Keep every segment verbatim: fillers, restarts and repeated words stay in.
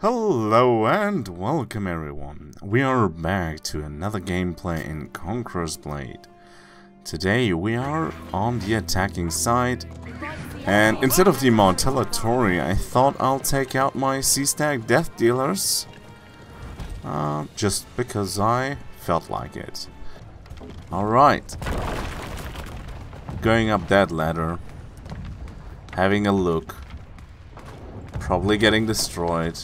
Hello and welcome everyone, we are back to another gameplay in Conqueror's Blade. Today we are on the attacking side, and instead of the Montellatori, I thought I'll take out my Sea Stag Death Dealers, uh, just because I felt like it. Alright, going up that ladder, having a look, probably getting destroyed.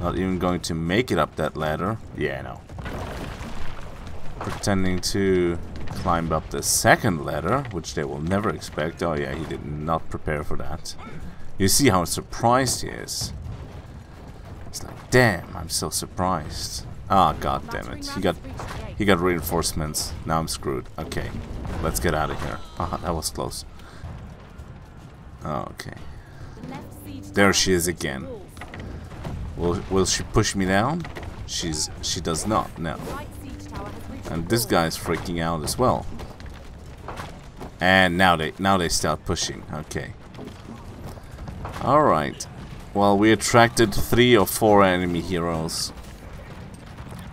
Not even going to make it up that ladder. Yeah, no. Pretending to climb up the second ladder, which they will never expect. Oh yeah, he did not prepare for that. You see how surprised he is. It's like, damn, I'm so surprised. Ah, god damn it. He got he got reinforcements. Now I'm screwed. Okay, let's get out of here. Ah, that was close. Okay. There she is again. Will, will she push me down? She's she does not, no. And this guy's freaking out as well. And now they now they start pushing. Okay. Alright. Well, we attracted three or four enemy heroes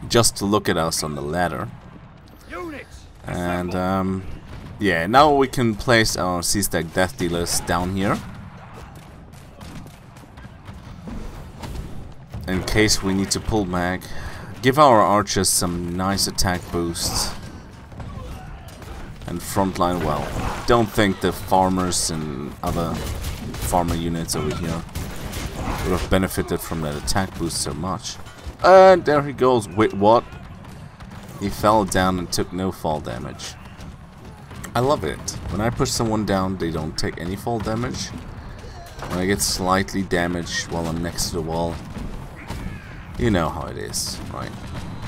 just to look at us on the ladder. And um yeah, now we can place our Sea Stag Death Dealers down here, in case we need to pull back. Give our archers some nice attack boosts. And frontline, well, don't think the farmers and other farmer units over here would have benefited from that attack boost so much. And there he goes. Wait, what? He fell down and took no fall damage. I love it. When I push someone down, they don't take any fall damage. When I get slightly damaged while I'm next to the wall, you know how it is, right?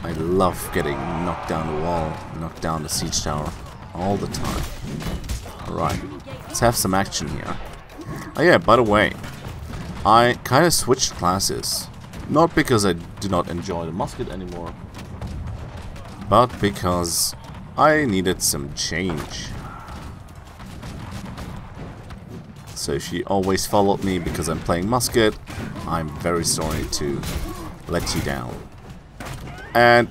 I love getting knocked down the wall, knocked down the siege tower, all the time. Alright, let's have some action here. Oh yeah, by the way, I kind of switched classes. Not because I do not enjoy the musket anymore, but because I needed some change. So if you always followed me because I'm playing musket, I'm very sorry to let you down. And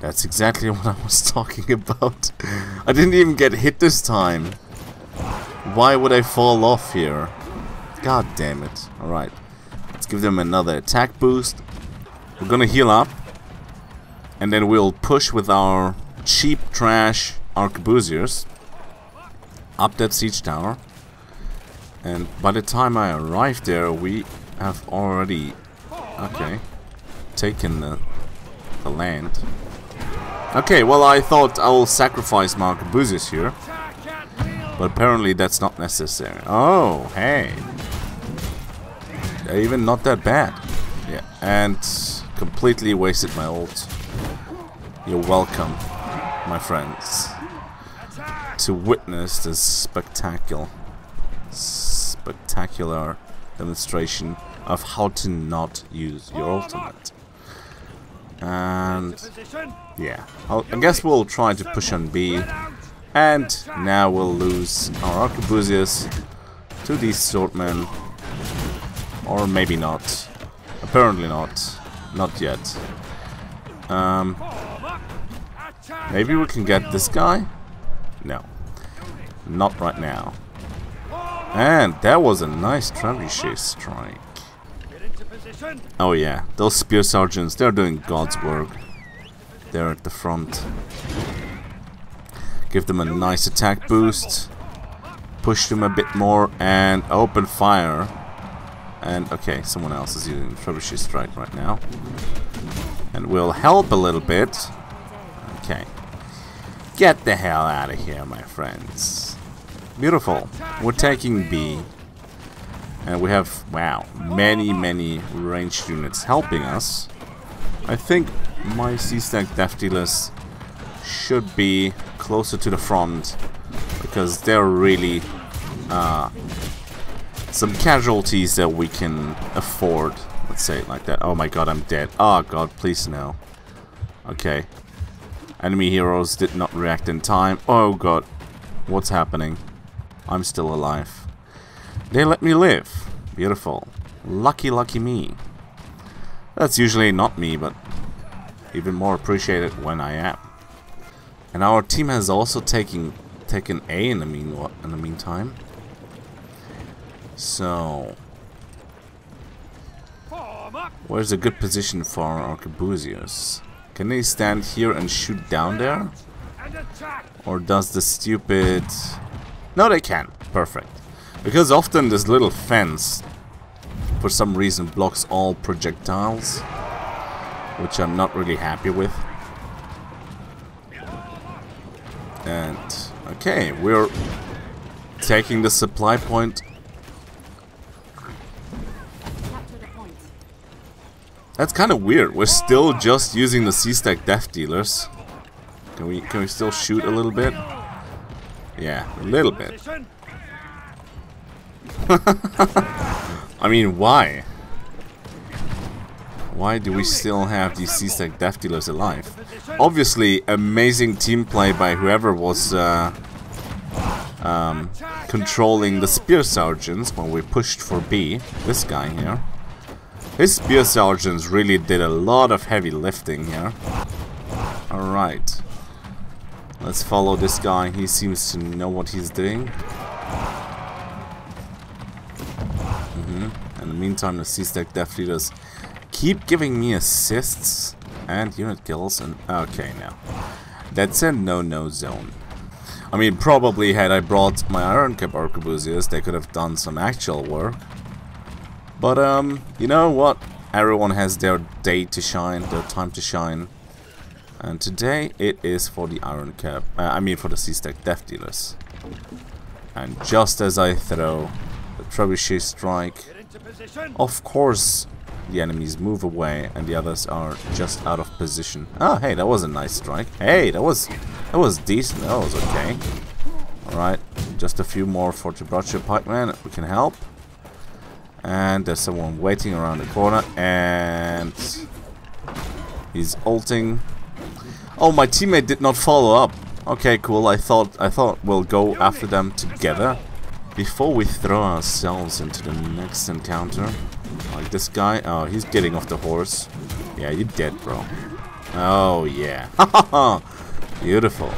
that's exactly what I was talking about. I didn't even get hit this time. Why would I fall off here? God damn it. Alright. Let's give them another attack boost. We're gonna heal up. And then we'll push with our cheap trash Arquebusiers up that siege tower. And by the time I arrive there, we have already... Okay. Taken the, the land. Okay, well, I thought I will sacrifice Mark Buzis here, but apparently that's not necessary. Oh, hey, they're even not that bad. Yeah, and completely wasted my ult. You're welcome, my friends, to witness this spectacular, spectacular demonstration of how to not use your ultimate. And yeah, I'll, I guess we'll try to push on B, and now we'll lose our Arquebusius to these swordmen, or maybe not. Apparently not, not yet. Um, maybe we can get this guy? No, not right now. And that was a nice Trebuchet Strike. Oh yeah, those spear sergeants, they're doing God's work. They're at the front. Give them a nice attack boost. Push them a bit more and open fire. And okay, someone else is using Trebuchet Strike right now. And we'll help a little bit. Okay. Get the hell out of here, my friends. Beautiful. We're taking B. And we have, wow, many, many ranged units helping us. I think my Sea Stag Death Dealers should be closer to the front, because they're really uh, some casualties that we can afford. Let's say it like that. Oh my god, I'm dead. Oh god, please no. Okay. Enemy heroes did not react in time. Oh god. What's happening? I'm still alive. They let me live. Beautiful. Lucky, lucky me. That's usually not me, but even more appreciated when I am. And our team has also taken taken A in the mean in the meantime. So, where's a good position for our Arquebusiers? Can they stand here and shoot down there? Or does the stupid... No, they can. Perfect. Because often this little fence, for some reason, blocks all projectiles, which I'm not really happy with. And, okay, we're taking the supply point. That's kind of weird. We're still just using the Sea Stag Death Dealers. Can we can we still shoot a little bit? Yeah, a little bit. I mean, why? Why do we still have these Sea Stag Death Dealers alive? Obviously, amazing team play by whoever was uh, um, controlling the Spear Sergeants when we pushed for B. This guy here. His Spear Sergeants really did a lot of heavy lifting here. Alright. Let's follow this guy. He seems to know what he's doing. Mm-hmm. In the meantime, the Sea Stag Death Dealers keep giving me assists and unit kills. And okay, now. That's a no-no zone. I mean, probably had I brought my Iron Cap Arquebusiers, they could have done some actual work. But, um, you know what? Everyone has their day to shine, their time to shine. And today it is for the Iron Cap, uh, I mean for the Sea Stag Death Dealers. And just as I throw the Trebuchet Strike, of course the enemies move away and the others are just out of position. Ah, hey, that was a nice strike. Hey, that was, that was decent, that was okay. Alright, just a few more for Trebuchet Pikeman, we can help. And there's someone waiting around the corner, and he's ulting. Oh, my teammate did not follow up. Okay, cool. I thought I thought we'll go after them together before we throw ourselves into the next encounter. Like this guy. Oh, he's getting off the horse. Yeah, you're dead, bro. Oh yeah. Beautiful.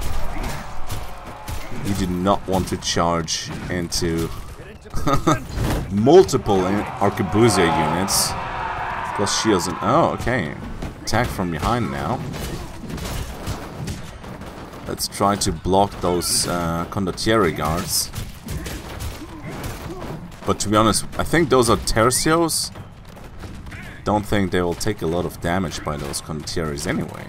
You do not want to charge into multiple Arquebusier units plus shields and oh okay, attack from behind now. Let's try to block those uh, Condottieri guards, but to be honest I think those are Tercios. Don't think they will take a lot of damage by those Condottieris anyway.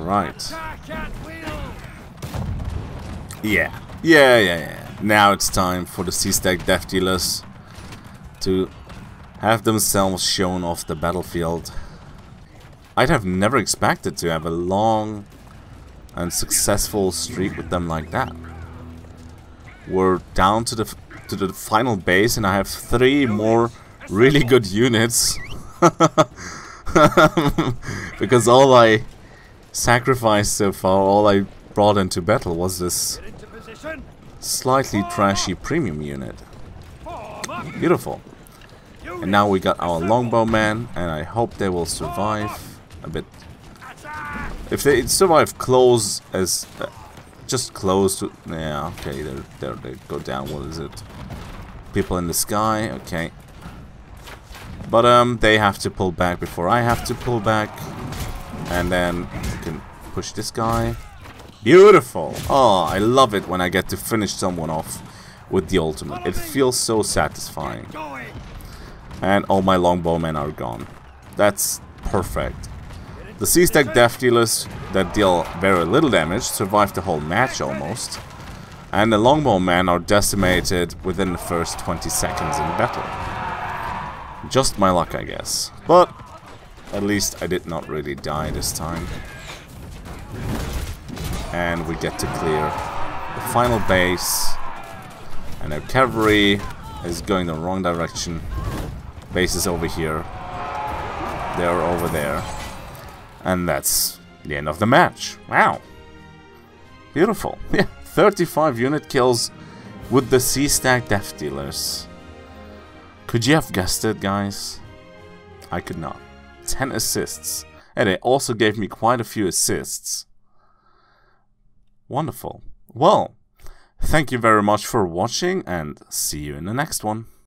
Right. Yeah. Yeah, yeah, yeah. Now it's time for the Sea Stag Death Dealers to have themselves shown off the battlefield. I'd have never expected to have a long and successful streak with them like that. We're down to the to the final base and I have three more really good units. Because all I sacrificed so far, all I brought into battle was this slightly trashy premium unit. Beautiful. And now we got our Longbowmen, and I hope they will survive a bit. If they survive close as uh, just close to, yeah, okay, they're, they're, they go down. What is it? People in the sky. Okay, but um, they have to pull back before I have to pull back. And then you can push this guy. Beautiful! Oh, I love it when I get to finish someone off with the ultimate. It feels so satisfying. And all my Longbowmen are gone. That's perfect. The Sea Stag Death Dealers that deal very little damage survive the whole match almost. And the Longbowmen are decimated within the first twenty seconds in battle. Just my luck, I guess. But at least I did not really die this time. And we get to clear the final base. And our cavalry is going the wrong direction. Base is over here. They're over there. And that's the end of the match. Wow. Beautiful. Yeah, thirty-five unit kills, with the Sea Stag Death Dealers. Could you have guessed it, guys? I could not. ten assists. And it also gave me quite a few assists. Wonderful. Well, thank you very much for watching, and see you in the next one.